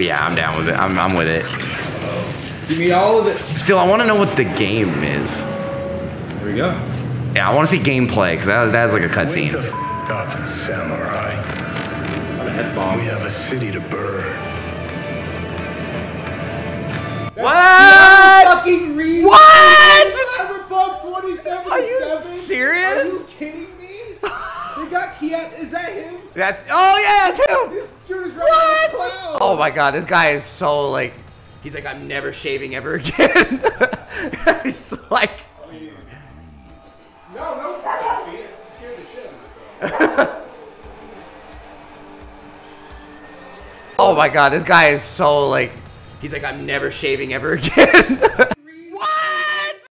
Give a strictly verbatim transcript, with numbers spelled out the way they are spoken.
But yeah, I'm down with it. I'm, I'm with it. Give me all of it. Still, I want to know what the game is. There we go. Yeah, I want to see gameplay, because that, that's like a cutscene. Up, samurai. We have a city to burn. What? Fucking reason. What? Cyberpunk twenty seventy-seven. Are you serious? Are you kidding me? They got Kiat. Is that him? That's. Oh yeah, it's him. This dude is right in the cloud. Oh my god, this guy is so like. He's like, I'm never shaving ever again. He's like. I mean, no, no, I scared the shit out of myself. Oh my god, this guy is so like. He's like, I'm never shaving ever again.